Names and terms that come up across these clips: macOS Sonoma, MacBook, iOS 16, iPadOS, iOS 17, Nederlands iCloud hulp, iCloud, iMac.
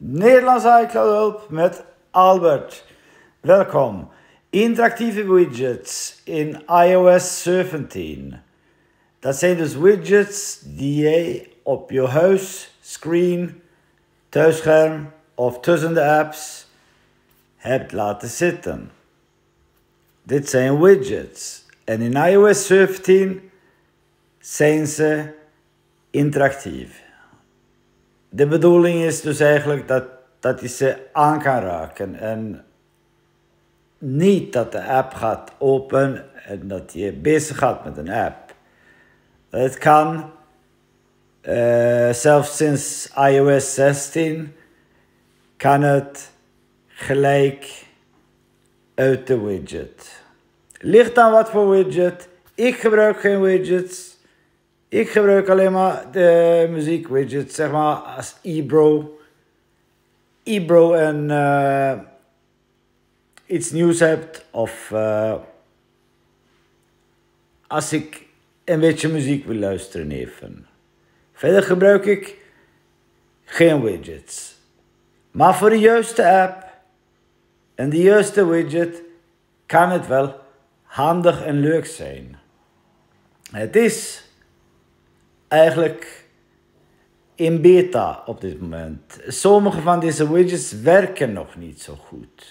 Nederlands iCloud hulp met Albert. Welkom. Interactieve widgets in iOS 17. Dat zijn dus widgets die je op je huisscreen, thuisscherm of tussen de apps hebt laten zitten. Dit zijn widgets. En in iOS 17 zijn ze interactief. De bedoeling is dus eigenlijk dat je ze aan kan raken. En niet dat de app gaat open en dat je bezig gaat met een app. Het kan zelfs sinds iOS 16 kan het gelijk uit de widget. Ligt aan wat voor widget. Ik gebruik geen widgets. Ik gebruik alleen maar de muziekwidget, zeg maar als Ebro. Ebro en iets nieuws hebt of als ik een beetje muziek wil luisteren even. Verder gebruik ik geen widgets. Maar voor de juiste app en de juiste widget kan het wel handig en leuk zijn. Het is eigenlijk in beta op dit moment. Sommige van deze widgets werken nog niet zo goed.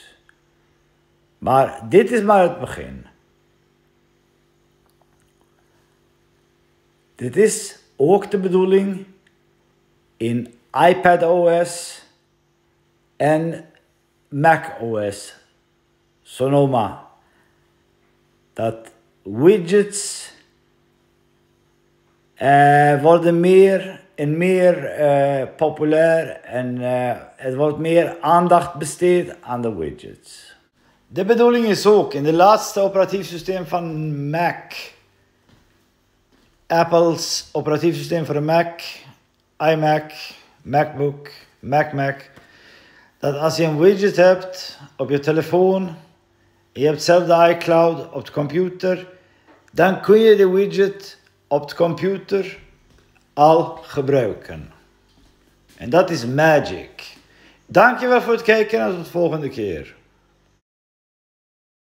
Maar dit is maar het begin. Dit is ook de bedoeling in iPadOS en macOS Sonoma. Dat widgets worden meer en meer populair en er wordt meer aandacht besteed aan de widgets. De bedoeling is ook in de laatste operatiefsysteem van Mac, Apple's operatiefsysteem voor de Mac, iMac, MacBook, MacMac, dat als je een widget hebt op je telefoon, je hebt zelf de iCloud op de computer, dan kun je de widget op de computer al gebruiken. En dat is magic. Dankjewel voor het kijken en tot de volgende keer.